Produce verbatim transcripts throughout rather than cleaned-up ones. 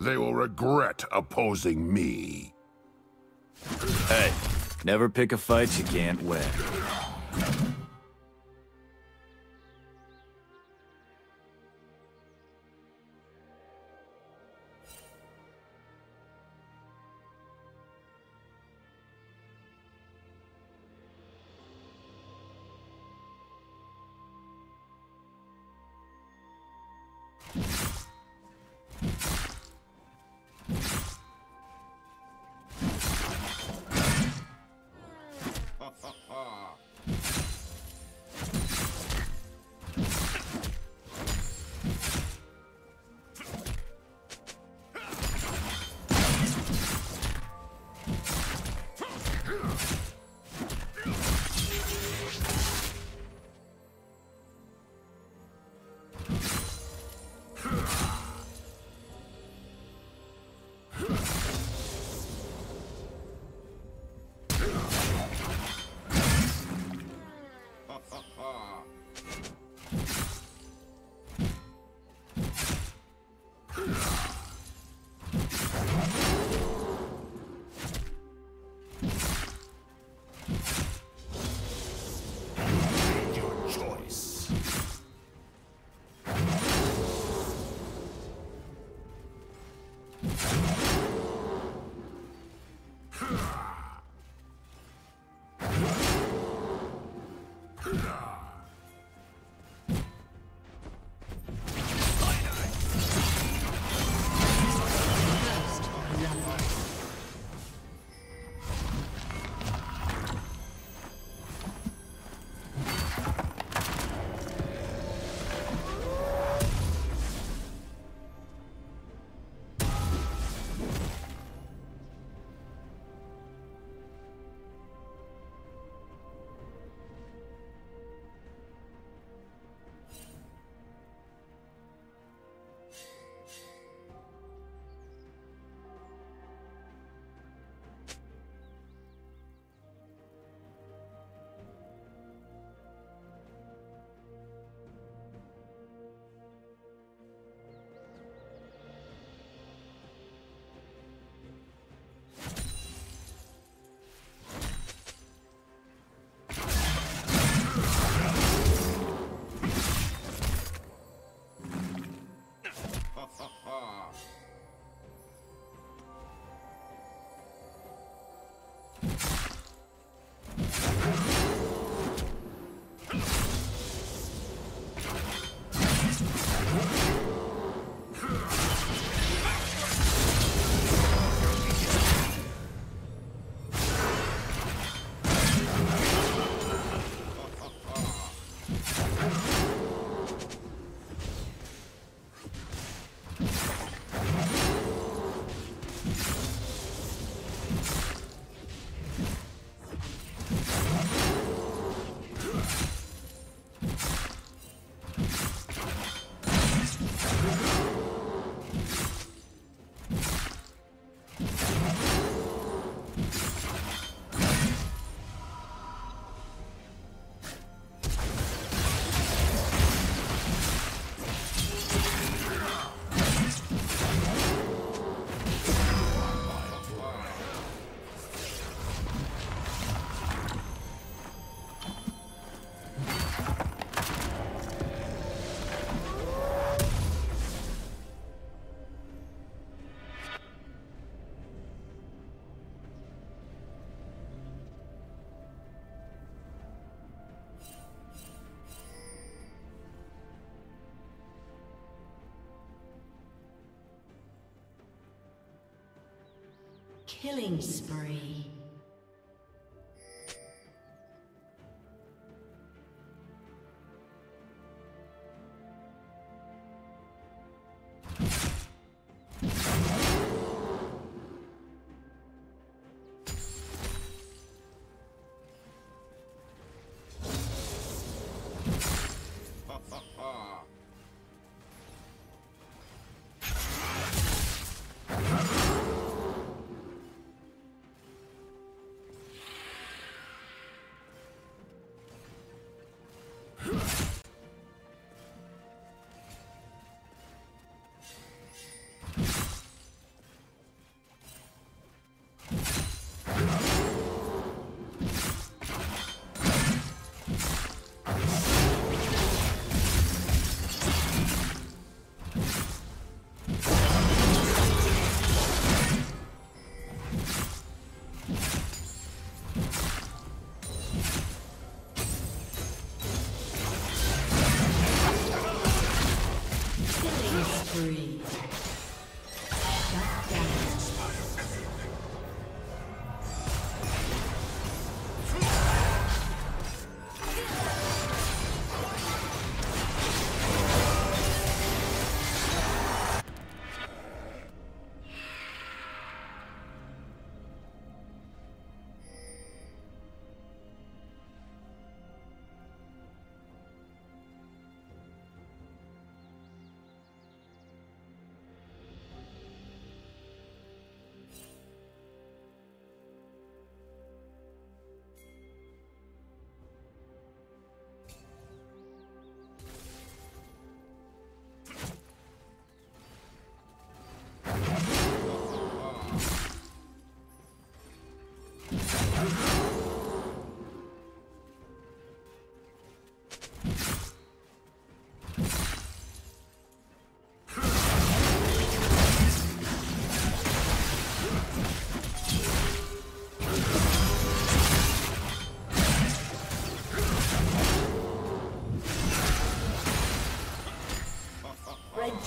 They will regret opposing me. Hey, never pick a fight you can't win. Killing spree.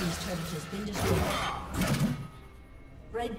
team's turret has been destroyed. Red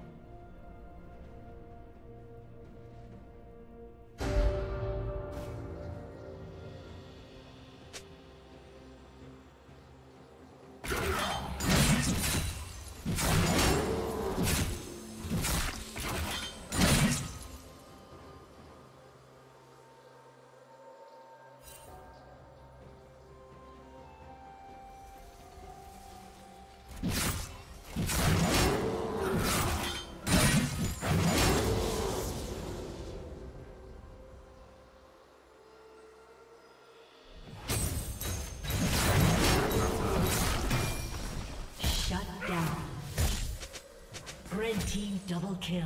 Red team double kill.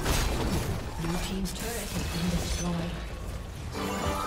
Blue team's turret has been destroyed. Blue team's turret has been destroyed.